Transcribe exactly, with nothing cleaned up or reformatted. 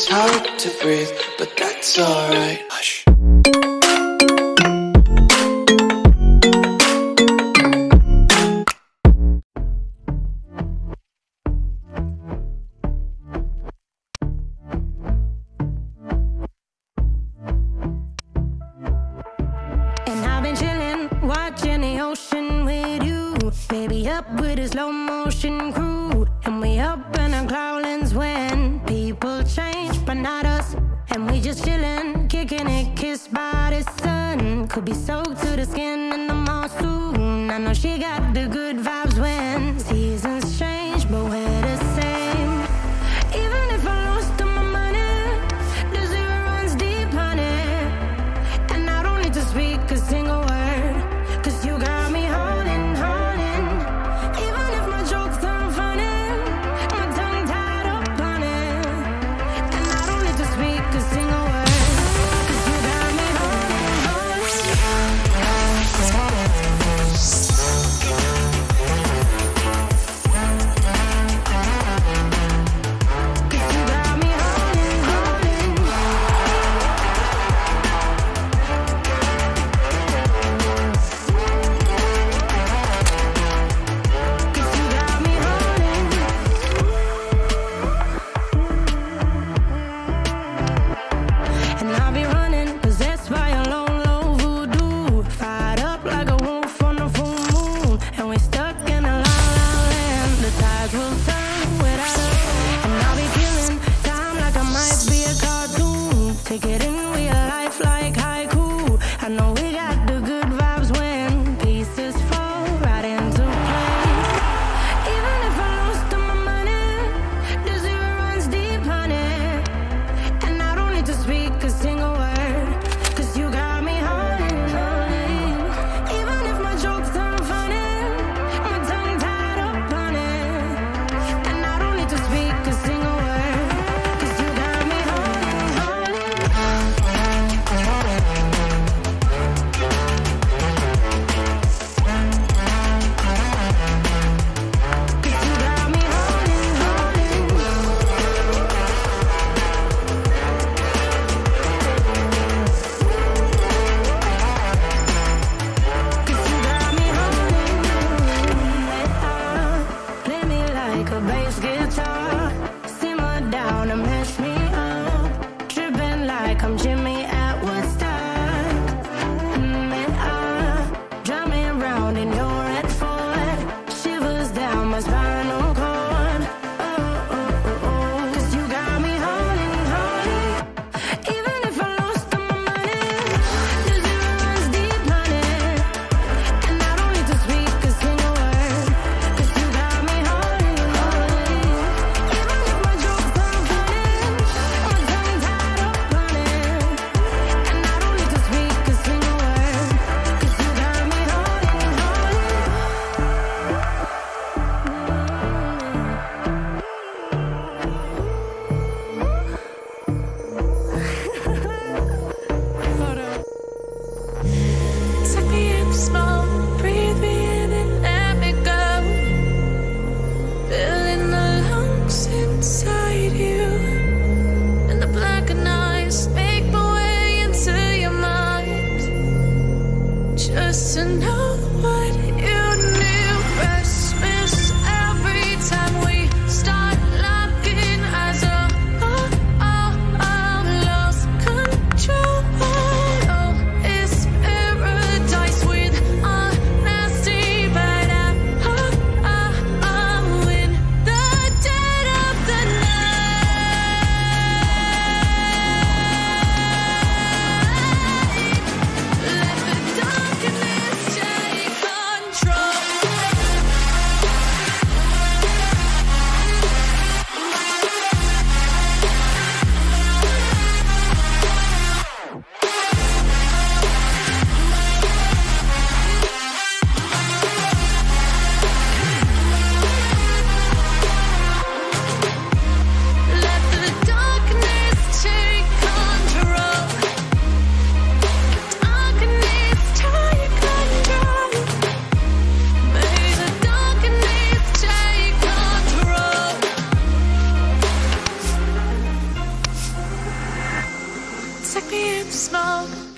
It's hard to breathe, but that's alright. Hush. And I've been chilling, watching the ocean with you. Baby, up with a slow motion crew. And we up in our cloudlands when people change, but not us. And we just chillin', kicking it, kissed by the sun. Could be soaked to the skin in the mall soon. I know she got the good vibes when seasons change, but we're the same. Even if I lost all my money, the zero runs deep, honey. And I don't need to speak a single word, cause you got me holding, holding. Even if my jokes aren't funny, take it in real life like haiku. I know we got the good vibes when pieces fall right into place. Even if I lost all my money, the zero runs deep, honey. And I don't need to speak a single word, cause you got me holding, holding. Even if my jokes aren't funny, my tongue tied up on it. And I don't need to speak a single word, cause you got me holding, holding. Play me like a bass guitar, simmer down and mess me up, tripping like I'm Jimmy at Woodstock. Mm, and I drive me around in your red Ford, shivers down my spinal cord. Oh, oh, oh, oh, cause you got me holding, holding. Even if I lost all my money, the zero runs deep, honey. And I don't need to speak a single word, cause you got me holding, holding. Even if my jokes aren't funny, my tongue tied up on it. like me in smoke.